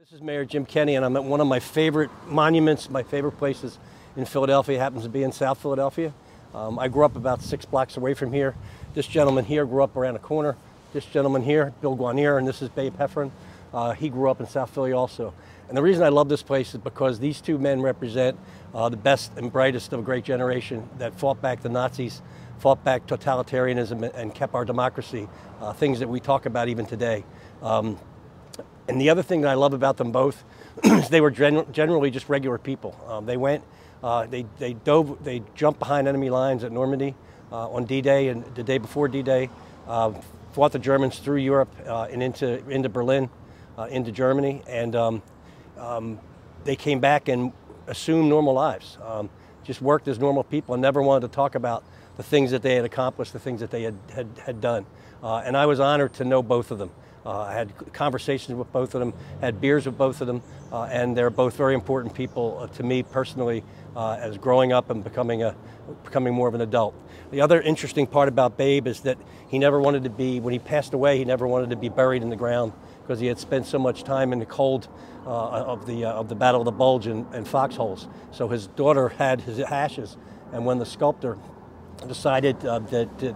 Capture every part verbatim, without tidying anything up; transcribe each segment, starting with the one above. This is Mayor Jim Kenney, and I'm at one of my favorite monuments, my favorite places in Philadelphia. It happens to be in South Philadelphia. Um, I grew up about six blocks away from here. This gentleman here grew up around the corner. This gentleman here, Bill Guarnere, and this is Babe Heffron. Uh, he grew up in South Philly also. And the reason I love this place is because these two men represent uh, the best and brightest of a great generation that fought back the Nazis, fought back totalitarianism, and kept our democracy, uh, things that we talk about even today. Um, and the other thing that I love about them both is they were gen generally just regular people. Um, they went, uh, they, they dove, they jumped behind enemy lines at Normandy uh, on D-Day and the day before D-Day, uh, fought the Germans through Europe uh, and into, into Berlin. Uh, into Germany, and um, um, they came back and assumed normal lives, um, just worked as normal people and never wanted to talk about the things that they had accomplished, the things that they had, had, had done. Uh, and I was honored to know both of them. Uh, I had conversations with both of them, had beers with both of them, uh, and they're both very important people uh, to me personally uh, as growing up and becoming, a, becoming more of an adult. The other interesting part about Babe is that he never wanted to be, when he passed away, he never wanted to be buried in the ground, because he had spent so much time in the cold uh, of the uh, of the Battle of the Bulge and, and foxholes. So his daughter had his ashes, and when the sculptor decided uh, that, that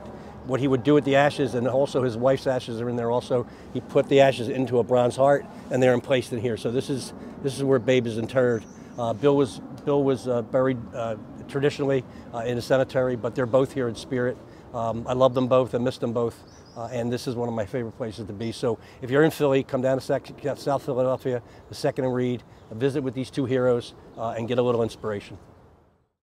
what he would do with the ashes, and also his wife's ashes are in there also, he put the ashes into a bronze heart, and they're placed in here. So this is this is where Babe is interred. Uh, Bill was Bill was uh, buried uh, traditionally uh, in a cemetery, but they're both here in spirit. Um, I love them both. I miss them both. Uh, and this is one of my favorite places to be. So if you're in Philly, come down to South Philadelphia, the Second and Reed, visit with these two heroes, uh, and get a little inspiration.